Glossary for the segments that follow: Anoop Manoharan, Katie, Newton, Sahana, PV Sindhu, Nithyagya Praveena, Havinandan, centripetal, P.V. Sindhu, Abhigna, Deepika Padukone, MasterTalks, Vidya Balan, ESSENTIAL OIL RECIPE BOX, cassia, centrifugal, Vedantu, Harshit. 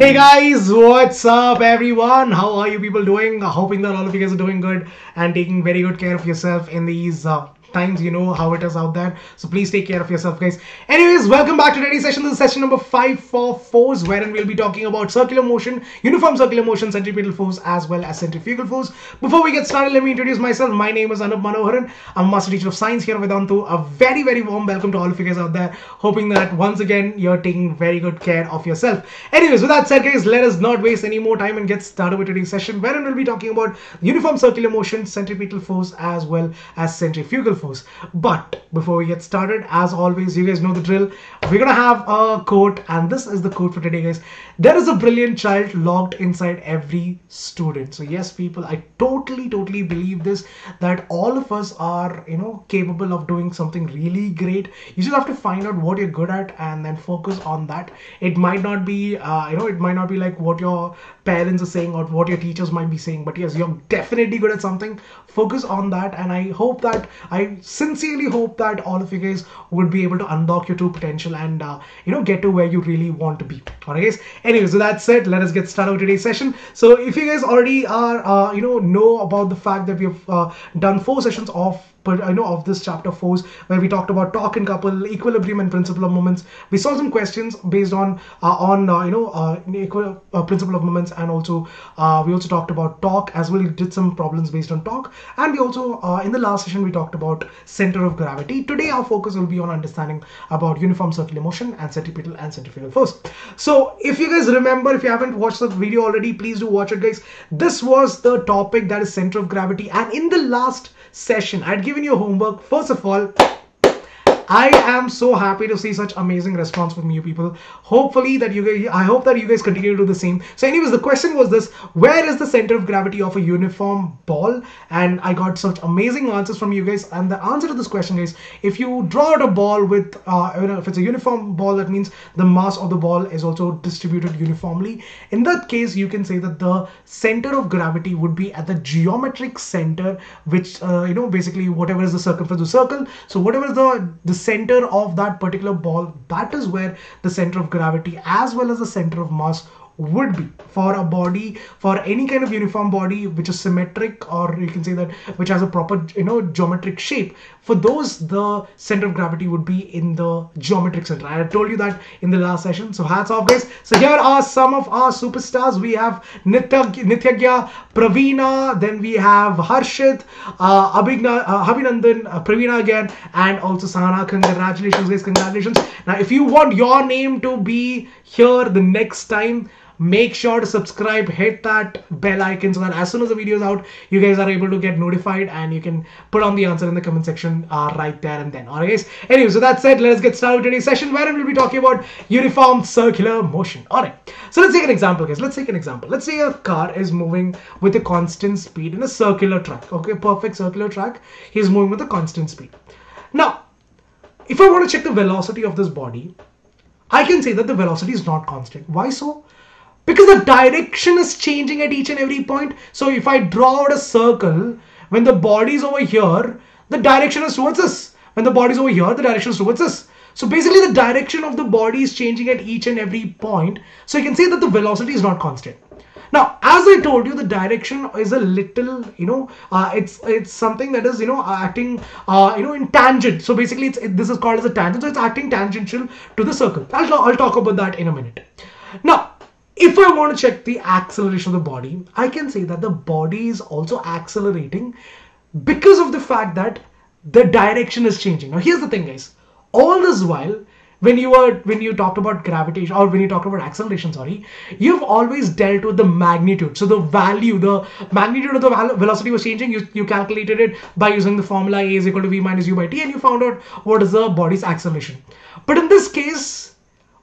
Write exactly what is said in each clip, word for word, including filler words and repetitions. Hey guys, what's up everyone? How are you people doing? Hoping that all of you guys are doing good and taking very good care of yourself in these uh, times. You know how it is out there, so please take care of yourself, guys. Anyways, welcome back to today's session. This is session number five forty-four, wherein we'll be talking about circular motion, uniform circular motion, centripetal force as well as centrifugal force. Before we get started, let me introduce myself. My name is Anoop Manoharan. I'm a master teacher of science here at Vedantu. A very very warm welcome to all of you guys out there, hoping that once again you're taking very good care of yourself. Anyways, with that said guys, let us not waste any more time and get started with today's session, wherein we'll be talking about uniform circular motion, centripetal force as well as centrifugal force. But before we get started, as always, you guys know the drill. We're gonna have a quote, and this is the quote for today guys. There is a brilliant child locked inside every student. So yes people, I totally totally believe this, that all of us are, you know, capable of doing something really great. You just have to find out what you're good at and then focus on that. It might not be uh, you know, it might not be like what your parents are saying or what your teachers might be saying, but yes, you're definitely good at something. Focus on that, and I hope that I I sincerely hope that all of you guys would be able to unlock your true potential and uh, you know, get to where you really want to be. Alright guys, anyways, so that's it. Let us get started with today's session. So if you guys already are uh, you know know about the fact that we've uh, done four sessions of But I know of this chapter fours, where we talked about torque and couple, equilibrium and principle of moments. We saw some questions based on uh, on uh, you know uh, equal, uh, principle of moments, and also uh, we also talked about torque as well. We did some problems based on torque, and we also uh, in the last session we talked about center of gravity. Today our focus will be on understanding about uniform circular motion and centripetal and centrifugal force. So if you guys remember, if you haven't watched the video already, please do watch it guys. This was the topic, that is center of gravity, and in the last session I'd given you homework. First of all, I am so happy to see such amazing response from you people. Hopefully that you guys, I hope that you guys continue to do the same. So anyways, the question was this: where is the center of gravity of a uniform ball? And I got such amazing answers from you guys. And the answer to this question is, if you draw out a ball with, uh, you know, if it's a uniform ball, that means the mass of the ball is also distributed uniformly. In that case, you can say that the center of gravity would be at the geometric center, which, uh, you know, basically whatever is the circumference of the circle. So whatever is the, the center of that particular ball, that is where the center of gravity as well as the center of mass would be for a body, for any kind of uniform body which is symmetric, or you can say that which has a proper, you know, geometric shape. For those, the center of gravity would be in the geometric center. I had told you that in the last session, so hats off guys. So here are some of our superstars. We have Nithyagya Praveena, then we have Harshit, uh, Abhigna, uh, Havinandan, uh, Praveena again, and also Sahana. Congratulations guys, congratulations. Now if you want your name to be here the next time, make sure to subscribe, hit that bell icon, so that as soon as the video is out, you guys are able to get notified and you can put on the answer in the comment section uh, right there and then. Alright guys, anyway, so that's it. Let us get started with today's session, where we'll be talking about uniform circular motion. Alright, so let's take an example guys. Let's take an example. Let's say a car is moving with a constant speed in a circular track. Okay, perfect circular track. He's moving with a constant speed. Now, if I want to check the velocity of this body, I can say that the velocity is not constant. Why so? Because the direction is changing at each and every point. So if I draw out a circle, when the body is over here, the direction is towards us. When the body is over here, the direction is towards us. So basically the direction of the body is changing at each and every point. So you can say that the velocity is not constant. Now, as I told you, the direction is a little, you know, uh, it's it's something that is, you know, acting, uh, you know, in tangent. So basically it's, it, this is called as a tangent. So it's acting tangential to the circle. I'll, I'll talk about that in a minute. Now, if I want to check the acceleration of the body, I can say that the body is also accelerating because of the fact that the direction is changing. Now, here's the thing, guys. All this while, when you were when you talked about gravitation, or when you talked about acceleration, sorry, you've always dealt with the magnitude. So the value, the magnitude of the velocity was changing. You, you calculated it by using the formula A is equal to V minus U by T, and you found out what is the body's acceleration. But in this case,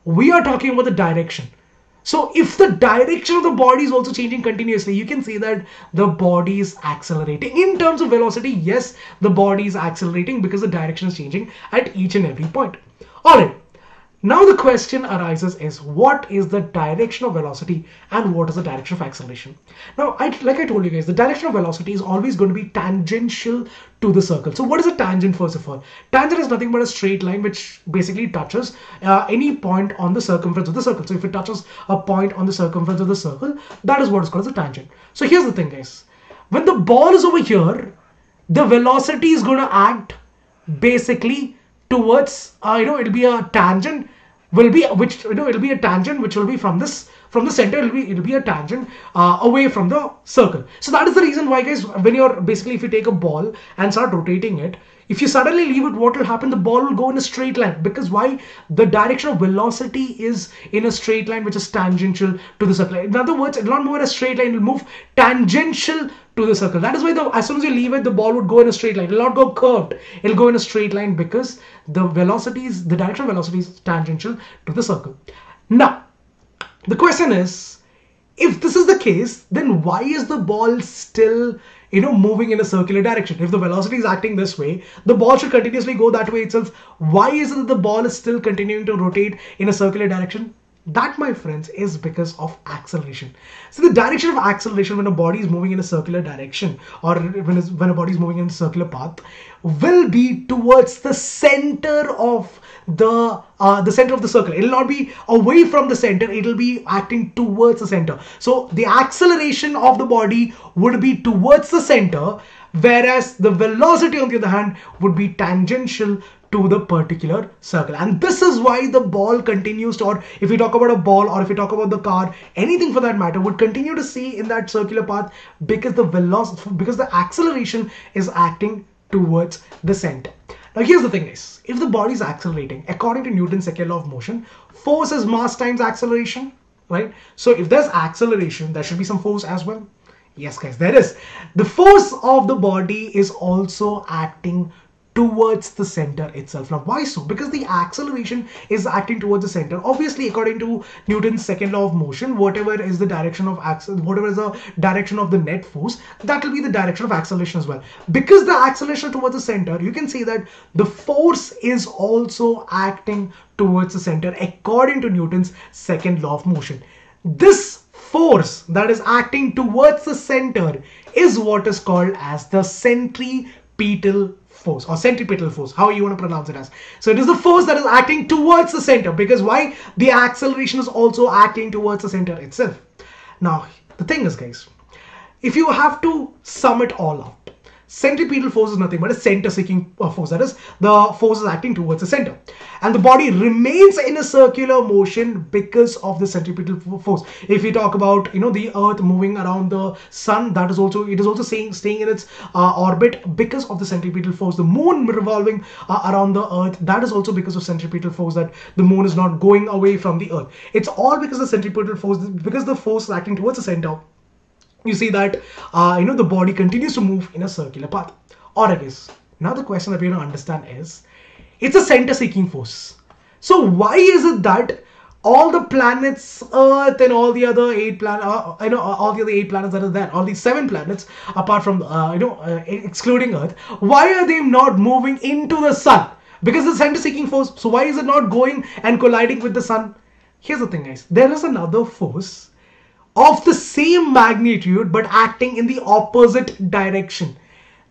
we are talking about the direction. So if the direction of the body is also changing continuously, you can say that the body is accelerating. In terms of velocity, yes, the body is accelerating because the direction is changing at each and every point. All right. Now the question arises is, what is the direction of velocity and what is the direction of acceleration? Now, I, like I told you guys, the direction of velocity is always going to be tangential to the circle. So what is a tangent, first of all? Tangent is nothing but a straight line which basically touches uh, any point on the circumference of the circle. So if it touches a point on the circumference of the circle, that is what is called as a tangent. So here's the thing, guys. When the ball is over here, the velocity is going to act basically towards, uh, you know, it'll be a tangent. Will be which you know it'll be a tangent which will be from this from the center it'll be it'll be a tangent uh, away from the circle. So that is the reason why, guys, when you're basically if you take a ball and start rotating it, if you suddenly leave it, what will happen? The ball will go in a straight line, because why? The direction of velocity is in a straight line which is tangential to the circle. In other words, it will not move in a straight line, it will move tangential to the circle. That is why the, as soon as you leave it, the ball would go in a straight line. It will not go curved, it will go in a straight line, because the velocity is, the direction of velocity is tangential to the circle. Now, the question is, if this is the case, then why is the ball still, you know, moving in a circular direction? If the velocity is acting this way, the ball should continuously go that way itself. Why is it that the ball is still continuing to rotate in a circular direction? That, my friends, is because of acceleration. So the direction of acceleration when a body is moving in a circular direction, or when, when a body is moving in a circular path, will be towards the center of the uh, the center of the circle. It will not be away from the center, it will be acting towards the center. So the acceleration of the body would be towards the center, whereas the velocity, on the other hand, would be tangential to the particular circle. And this is why the ball continues to, or if we talk about a ball, or if we talk about the car, anything for that matter, would continue to see in that circular path, because the velocity, because the acceleration is acting towards the center. Now here's the thing, guys. If the body is accelerating, according to Newton's second law of motion, force is mass times acceleration, right? So if there's acceleration, there should be some force as well. Yes, guys, there is. The force of the body is also acting towards the center itself. Now why so? Because the acceleration is acting towards the center. Obviously, according to Newton's second law of motion, whatever is the direction of accel, whatever is the direction of the net force, that will be the direction of acceleration as well. Because the acceleration towards the center, you can see that the force is also acting towards the center according to Newton's second law of motion. This force that is acting towards the center is what is called as the centripetal force, or centripetal force, how you want to pronounce it as. So it is the force that is acting towards the center, because why? The acceleration is also acting towards the center itself. Now the thing is, guys, if you have to sum it all up, centripetal force is nothing but a center seeking force, that is the force is acting towards the center, and the body remains in a circular motion because of the centripetal force. If we talk about, you know, the earth moving around the sun, that is also, it is also staying, staying in its uh, orbit because of the centripetal force. The moon revolving uh, around the earth, that is also because of centripetal force, that the moon is not going away from the earth. It's all because of centripetal force, because the force is acting towards the center. You see that, uh, you know, the body continues to move in a circular path. Or I guess, now the question that we want to understand is, it's a center-seeking force. So why is it that all the planets, Earth and all the other eight planets, uh, you know, all the other eight planets that are there, all these seven planets, apart from, uh, you know, uh, excluding Earth, why are they not moving into the sun? Because it's a center-seeking force. So why is it not going and colliding with the sun? Here's the thing, guys. There is another force of the same magnitude but acting in the opposite direction.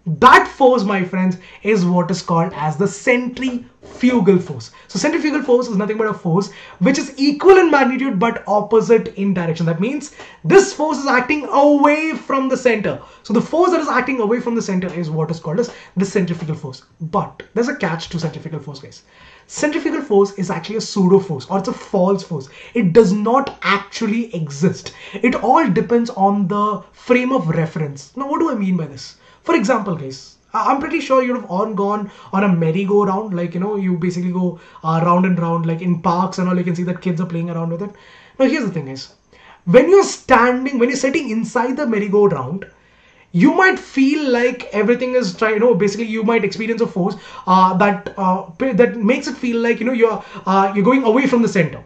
That force, my friends, is what is called as the centrifugal force. So centrifugal force is nothing but a force which is equal in magnitude but opposite in direction. That means this force is acting away from the center. So the force that is acting away from the center is what is called as the centrifugal force. But there's a catch to centrifugal force, guys. Centrifugal force is actually a pseudo force, or it's a false force. It does not actually exist. It all depends on the frame of reference. Now, what do I mean by this? For example, guys, I'm pretty sure you have all gone on a merry-go-round, like, you know, you basically go uh, round and round, like in parks and all, you can see that kids are playing around with it. Now, here's the thing, guys. When you're standing, when you're sitting inside the merry-go-round, you might feel like everything is trying, you know, basically you might experience a force uh, that uh, that makes it feel like, you know, you're uh, you're going away from the center.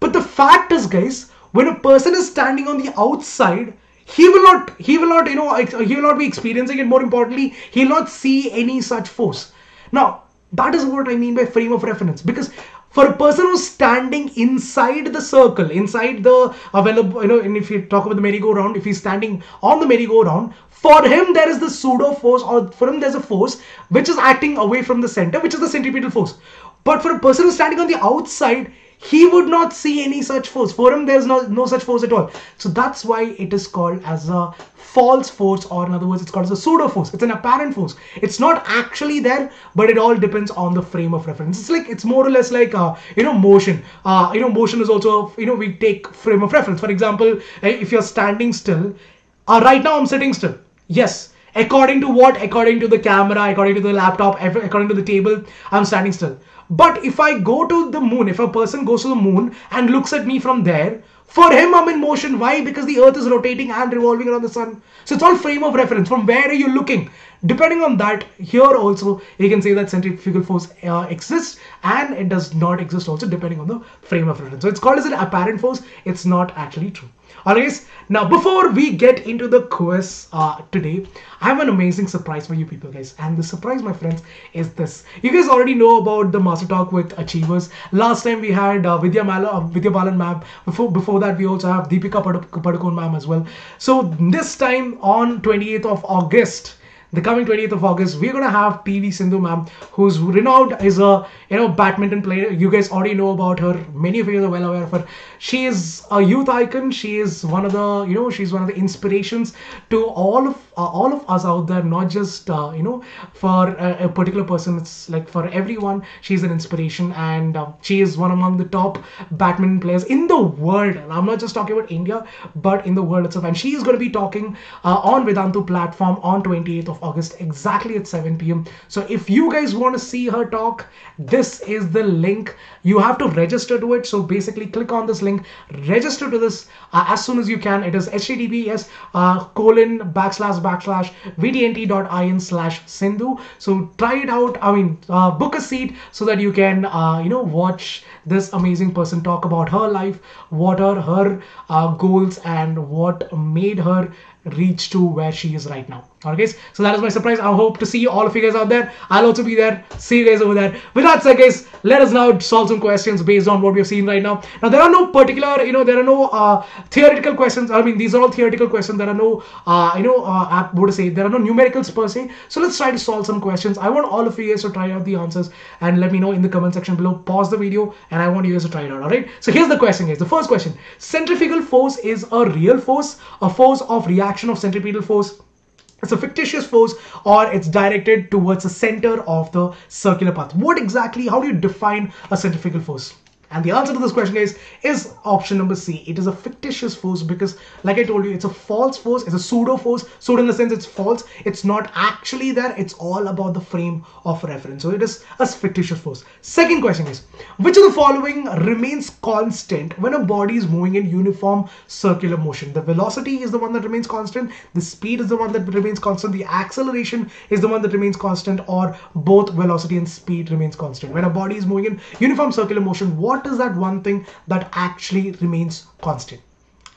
But the fact is, guys, when a person is standing on the outside, he will not, he will not, you know, he will not be experiencing it. More importantly, he will not see any such force. Now, that is what I mean by frame of reference, because for a person who's standing inside the circle, inside the available, you know, and if you talk about the merry-go-round, if he's standing on the merry-go-round, for him there is the pseudo force, or for him there's a force which is acting away from the center, which is the centripetal force. But for a person who's standing on the outside, he would not see any such force. For him, there's no, no such force at all. So that's why it is called as a false force, or in other words, it's called as a pseudo force. It's an apparent force. It's not actually there, but it all depends on the frame of reference. It's like, it's more or less like, uh, you know, motion. Uh, you know, motion is also, you know, we take frame of reference. For example, if you're standing still, uh, right now I'm sitting still. Yes. According to what? According to the camera, according to the laptop, according to the table, I'm standing still. But if I go to the moon, if a person goes to the moon and looks at me from there, for him I'm in motion. Why? Because the earth is rotating and revolving around the sun. So it's all frame of reference. From where are you looking? Depending on that, here also you can say that centrifugal force uh, exists and it does not exist also, depending on the frame of reference. So it's called as an apparent force. It's not actually true. Alright, now before we get into the quiz uh, today, I have an amazing surprise for you people, guys. And the surprise, my friends, is this. You guys already know about the Master Talk with Achievers. Last time we had uh, Vidya, Mala, uh, Vidya Balan ma'am. Before, before that, we also have Deepika Padukone ma'am as well. So this time on twenty-eighth of August, the coming twenty-eighth of August, we're gonna have P V Sindhu ma'am, who's renowned as a, you know, badminton player. You guys already know about her. Many of you are well aware of her. She is a youth icon. She is one of the, you know, she's one of the inspirations to all of uh, all of us out there. Not just uh, you know, for a, a particular person. It's like for everyone. She's an inspiration, and uh, she is one among the top badminton players in the world. And I'm not just talking about India, but in the world itself. And she is gonna be talking uh, on Vedantu platform on twenty-eighth of August exactly at seven p m So if you guys want to see her talk, this is the link. You have to register to it. So basically click on this link, register to this uh, as soon as you can. It is https uh, colon backslash backslash vdnt.in slash sindhu. So try it out. I mean, uh, book a seat so that you can uh, you know, watch this amazing person talk about her life, what are her uh, goals, and what made her reach to where she is right now. Okay, so that is my surprise. I hope to see all of you guys out there. I'll also be there. See you guys over there. With that said, guys, let us now solve some questions based on what we have seen right now. Now, there are no particular, you know, there are no uh, theoretical questions. I mean, these are all theoretical questions. There are no, uh, you know, uh, what to say, there are no numericals per se. So let's try to solve some questions. I want all of you guys to try out the answers and let me know in the comment section below. Pause the video and I want you guys to try it out. All right. So here's the question, guys. The first question: centrifugal force is a real force, a force of reaction of centripetal force, it's a fictitious force, or it's directed towards the center of the circular path. What exactly, how do you define a centrifugal force? And the answer to this question, guys, is option number C. It is a fictitious force because, like I told you, it's a false force. It's a pseudo force. Pseudo in the sense it's false. It's not actually there. It's all about the frame of reference. So it is a fictitious force. Second question is, which of the following remains constant when a body is moving in uniform circular motion? The velocity is the one that remains constant. The speed is the one that remains constant. The acceleration is the one that remains constant, or both velocity and speed remains constant. When a body is moving in uniform circular motion, what What is that one thing that actually remains constant?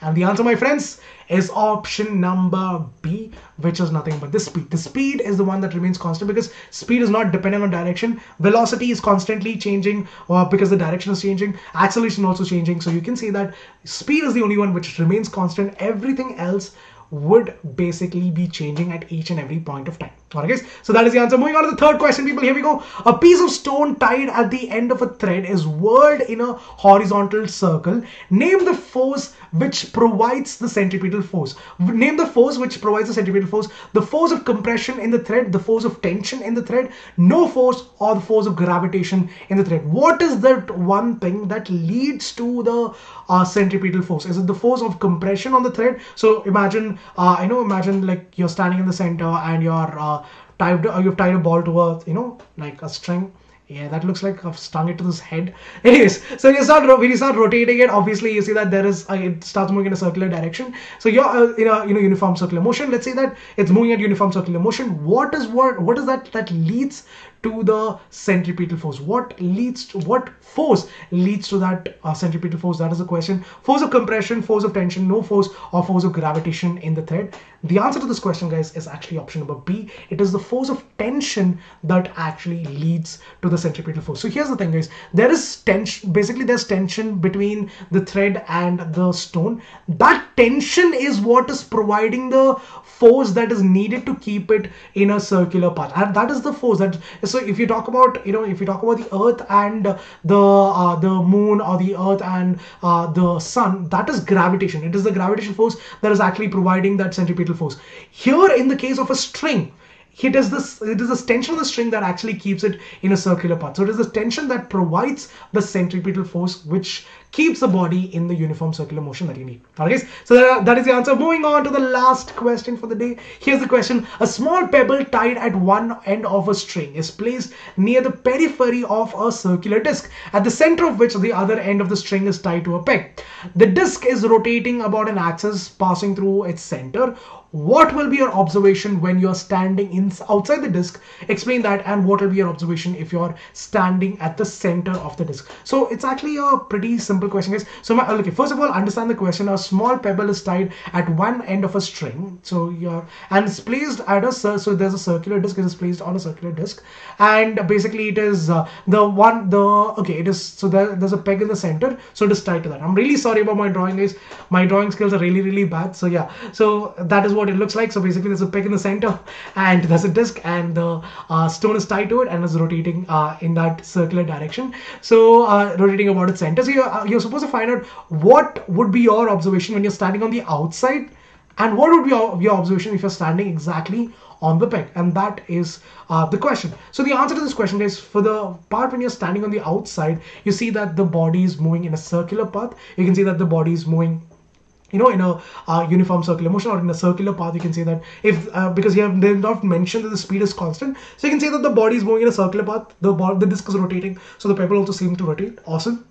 And the answer, my friends, is option number B, which is nothing but the speed. The speed is the one that remains constant because speed is not dependent on direction. Velocity is constantly changing uh, because the direction is changing. Acceleration also changing. So you can say that speed is the only one which remains constant. Everything else would basically be changing at each and every point of time. All right, guys, so that is the answer. Moving on to the third question, people, here we go. A piece of stone tied at the end of a thread is whirled in a horizontal circle. Name the force which provides the centripetal force. Name the force which provides the centripetal force. The force of compression in the thread, the force of tension in the thread, no force, or the force of gravitation in the thread. What is that one thing that leads to the uh, centripetal force? Is it the force of compression on the thread? So imagine, uh, you know, imagine like you're standing in the center and you're uh, Tied, you've tied a ball to a, you know, like a string. Yeah, that looks like I've strung it to this head. Anyways, so you start, when you start rotating it, obviously you see that there is, uh, it starts moving in a circular direction. So you're uh, in a, you know, uniform circular motion. Let's say that it's moving at uniform circular motion. What is what? What is that that leads to the centripetal force. What leads to, what force leads to that uh, centripetal force? That is the question. Force of compression, force of tension, no force, or force of gravitation in the thread? The answer to this question, guys, is actually option number B. It is the force of tension that actually leads to the centripetal force. So here's the thing, guys. There is tension. Basically, there's tension between the thread and the stone. That tension is what is providing the force that is needed to keep it in a circular path. And that is the force that. So if you talk about, you know, if you talk about the Earth and the uh, the moon, or the Earth and uh, the sun, that is gravitation. It is the gravitation force that is actually providing that centripetal force. Here, in the case of a string, it is this it is this tension of the string that actually keeps it in a circular path. So it is the tension that provides the centripetal force, which keeps the body in the uniform circular motion that you need. Alright, so that, that is the answer. Moving on to the last question for the day. Here's the question. A small pebble tied at one end of a string is placed near the periphery of a circular disc, at the center of which the other end of the string is tied to a peg. The disc is rotating about an axis passing through its center. What will be your observation when you're standing in, outside the disc? Explain that, and what will be your observation if you're standing at the center of the disc? So it's actually a pretty simple question, is so my, okay, first of all, understand the question. A small pebble is tied at one end of a string, so yeah, and it's placed at a so there's a circular disc. It is placed on a circular disc, and basically it is uh, the one the okay it is so there, there's a peg in the center, so it is tied to that. I'm really sorry about my drawing, guys. My drawing skills are really really bad. So yeah, so that is what it looks like. So basically there's a peg in the center, and there's a disc, and the uh, stone is tied to it, and is rotating uh, in that circular direction, so uh, rotating about its center. So you uh, you're supposed to find out what would be your observation when you're standing on the outside, and what would be your, your observation if you're standing exactly on the peg. And that is uh, the question. So the answer to this question is, for the part when you're standing on the outside, you see that the body is moving in a circular path. You can see that the body is moving, you know, in a uh, uniform circular motion, or in a circular path. You can say that if uh, because you have, they have not mentioned that the speed is constant, so you can say that the body is moving in a circular path. The ball, the disc is rotating, so the pebble also seems to rotate. Awesome.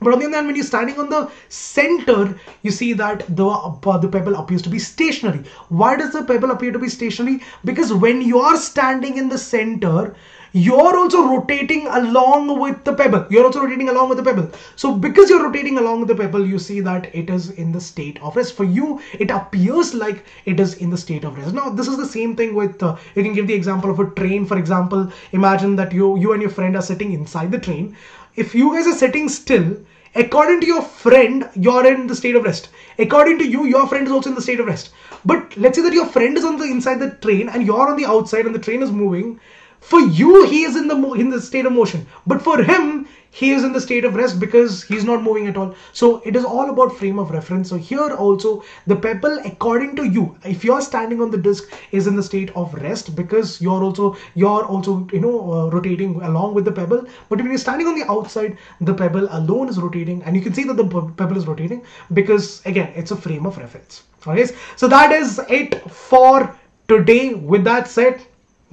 But on the other hand, when you're standing on the center, you see that the, uh, the pebble appears to be stationary. Why does the pebble appear to be stationary? Because when you are standing in the center, you're also rotating along with the pebble. You're also rotating along with the pebble. So because you're rotating along with the pebble, you see that it is in the state of rest. For you, it appears like it is in the state of rest. Now, this is the same thing with, uh, you can give the example of a train, for example. Imagine that you, you and your friend are sitting inside the train. If you guys are sitting still, according to your friend, you're in the state of rest. According to you, your friend is also in the state of rest. But let's say that your friend is on the inside the train, and you're on the outside, and the train is moving. For you, he is in the mo in the state of motion, but for him, he is in the state of rest because he's not moving at all. So it is all about frame of reference. So here also, the pebble, according to you, if you're standing on the disc, is in the state of rest because you're also you're also you know uh, rotating along with the pebble. But when you're standing on the outside, the pebble alone is rotating, and you can see that the pebble is rotating because, again, it's a frame of reference. Alright, so that is it for today. With that said.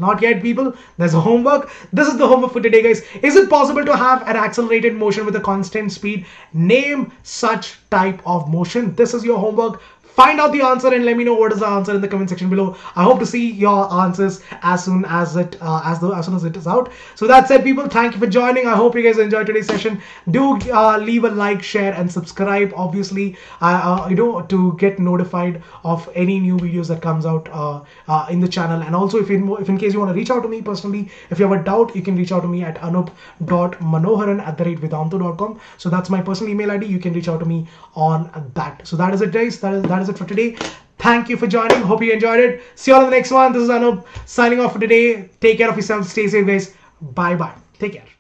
Not yet, people. There's homework. This is the homework for today, guys. Is it possible to have an accelerated motion with a constant speed? Name such type of motion. This is your homework. Find out the answer and let me know what is the answer in the comment section below. I hope to see your answers as soon as it uh, as the as soon as it is out. So that's it, people. Thank you for joining. I hope you guys enjoyed today's session. Do uh, leave a like, share, and subscribe. Obviously, uh, uh, you know to get notified of any new videos that comes out uh, uh, in the channel. And also, if in if in case you want to reach out to me personally, if you have a doubt, you can reach out to me at anoop dot manoharan at the rate vedantu dot com. So that's my personal email I D. You can reach out to me on that. So that is it, guys. That is that is. for today. Thank you for joining. Hope you enjoyed it. See you all in the next one. This is Anoop signing off for today. Take care of yourselves. Stay safe, guys. Bye bye. Take care.